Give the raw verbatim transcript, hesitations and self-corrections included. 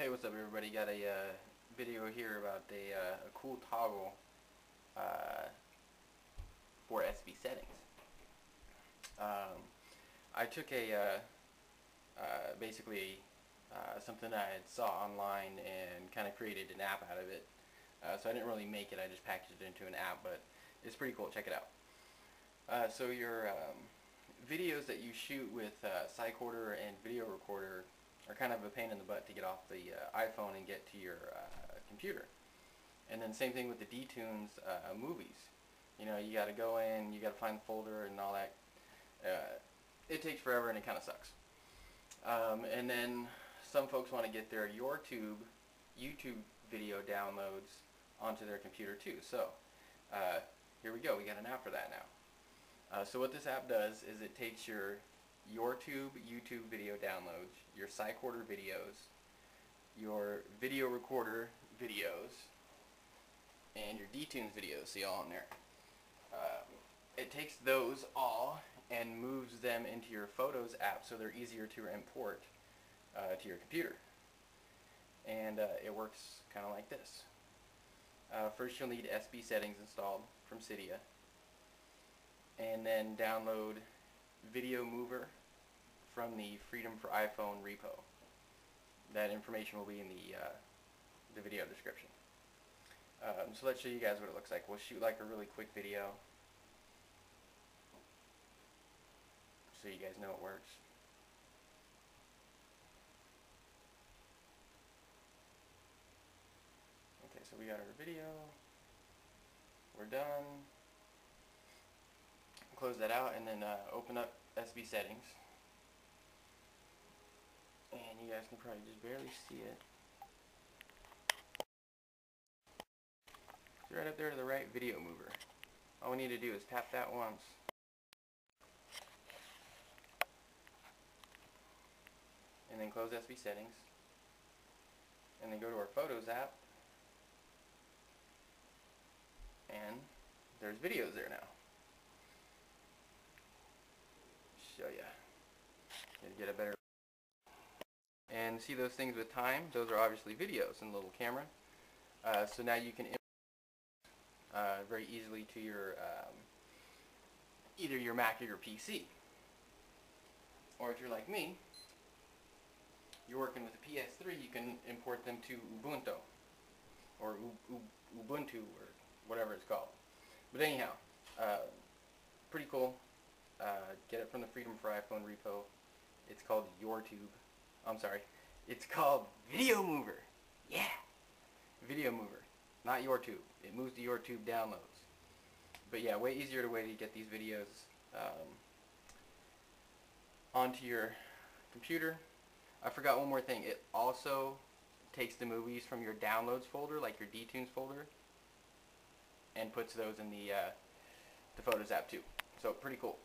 Hey, what's up everybody? Got a uh, video here about a, uh, a cool toggle uh, for S B settings. Um, I took a uh, uh, basically uh, something I had saw online and kind of created an app out of it. Uh, so I didn't really make it, I just packaged it into an app, but it's pretty cool. Check it out. Uh, so your um, videos that you shoot with uh, Cycorder and video recorder are kind of a pain in the butt to get off the uh, iPhone and get to your uh, computer. And then same thing with the dTunes uh, movies. You know, you got to go in, you got to find the folder and all that. Uh, it takes forever and it kind of sucks. Um, and then some folks want to get their YourTube, YouTube video downloads onto their computer too. So uh, here we go. We got an app for that now. Uh, so what this app does is it takes your YourTube YouTube video downloads, your Cycorder videos, your video recorder videos, and your dTunes videos. See all in there. Um, it takes those all and moves them into your Photos app, so they're easier to import uh, to your computer. And uh, it works kind of like this. Uh, first, you'll need S B settings installed from Cydia, and then download Video Mover from the Freedom for iPhone repo. That information will be in the uh, the video description. Um, so let's show you guys what it looks like. We'll shoot like a really quick video so you guys know it works. Okay, so we got our video. We're done. Close that out and then uh, open up S B settings, and you guys can probably just barely see it. It's right up there to the right, Video Mover. All we need to do is tap that once. And then close S B settings. And then go to our Photos app. And there's videos there now. Show you. You'll get a better. And see those things with time? Those are obviously videos in the little camera. Uh, so now you can import uh, very easily to your um, either your Mac or your P C. Or if you're like me, you're working with a P S three, you can import them to Ubuntu or U U Ubuntu or whatever it's called. But anyhow, uh, pretty cool. Uh, get it from the Freedom for iPhone repo. It's called YourTube. I'm sorry. It's called Video Mover. Yeah. Video Mover. Not YourTube. It moves to YourTube downloads. But yeah, way easier to way to get these videos um, onto your computer. I forgot one more thing. It also takes the movies from your downloads folder, like your dTunes folder, and puts those in the, uh, the Photos app too. So pretty cool.